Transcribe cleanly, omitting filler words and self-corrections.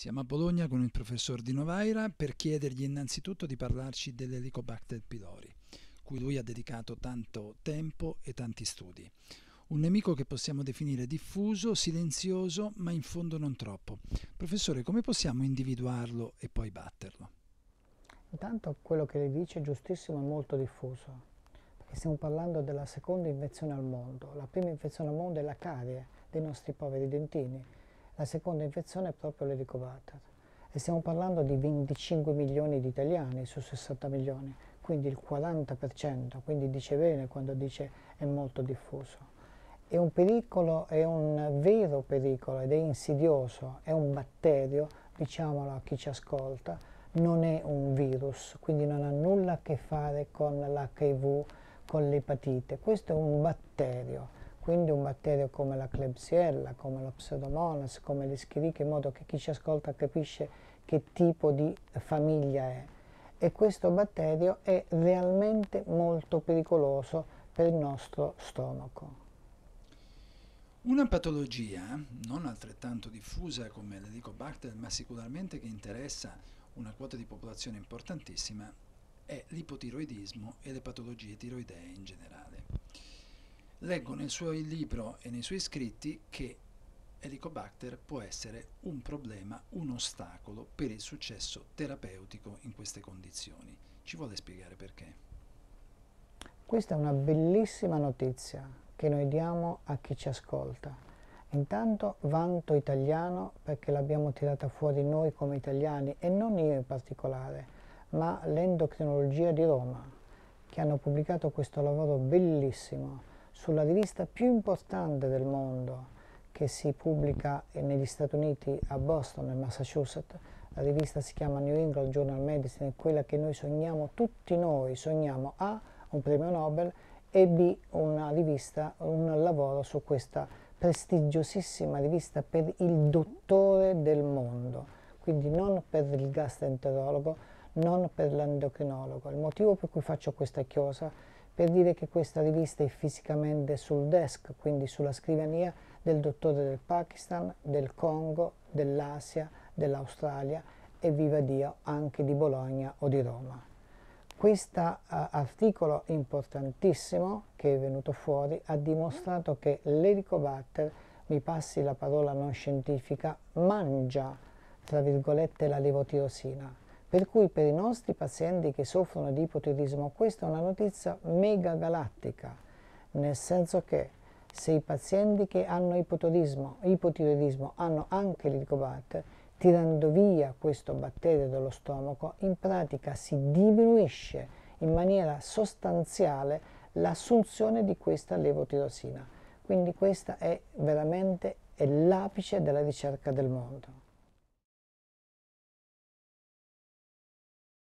Siamo a Bologna con il professor Dino Vaira per chiedergli innanzitutto di parlarci dell'Helicobacter pylori, cui lui ha dedicato tanto tempo e tanti studi. Un nemico che possiamo definire diffuso, silenzioso, ma in fondo non troppo. Professore, come possiamo individuarlo e poi batterlo? Intanto quello che lei dice è giustissimo e molto diffuso, perché stiamo parlando della seconda infezione al mondo. La prima infezione al mondo è la carie dei nostri poveri dentini, la seconda infezione è proprio l'Helicobacter. E stiamo parlando di 25 milioni di italiani su 60 milioni, quindi il 40%, quindi dice bene quando dice è molto diffuso. È un pericolo, è un vero pericolo ed è insidioso, è un batterio, diciamolo a chi ci ascolta, non è un virus, quindi non ha nulla a che fare con l'HIV, con l'epatite. Questo è un batterio, quindi un batterio come la Klebsiella, come lo Pseudomonas, come le schiriche, in modo che chi ci ascolta capisce che tipo di famiglia è. E questo batterio è realmente molto pericoloso per il nostro stomaco. Una patologia non altrettanto diffusa come l'Helicobacter, ma sicuramente che interessa una quota di popolazione importantissima, è l'ipotiroidismo e le patologie tiroidee in generale. Leggo nel suo libro e nei suoi scritti che Helicobacter può essere un problema, un ostacolo per il successo terapeutico in queste condizioni. Ci vuole spiegare perché? Questa è una bellissima notizia che noi diamo a chi ci ascolta. Intanto vanto italiano perché l'abbiamo tirata fuori noi come italiani e non io in particolare, ma l'endocrinologia di Roma, che hanno pubblicato questo lavoro bellissimo sulla rivista più importante del mondo, che si pubblica negli Stati Uniti a Boston, nel Massachusetts. La rivista si chiama New England Journal of Medicine, quella che noi sogniamo, tutti noi sogniamo A, un premio Nobel, e B, una rivista, un lavoro su questa prestigiosissima rivista per il dottore del mondo, quindi non per il gastroenterologo, non per l'endocrinologo. Il motivo per cui faccio questa chiosa, per dire che questa rivista è fisicamente sul desk, quindi sulla scrivania del dottore del Pakistan, del Congo, dell'Asia, dell'Australia e viva Dio anche di Bologna o di Roma. Questo articolo importantissimo che è venuto fuori ha dimostrato che l'Helicobacter, mi passi la parola non scientifica, mangia, tra virgolette, la levotiroxina. Per cui per i nostri pazienti che soffrono di ipotiroidismo questa è una notizia mega galattica, nel senso che se i pazienti che hanno ipotiroidismo hanno anche l'Helicobacter, tirando via questo batterio dallo stomaco, in pratica si diminuisce in maniera sostanziale l'assunzione di questa levotiroxina. Quindi questa è veramente l'apice della ricerca del mondo.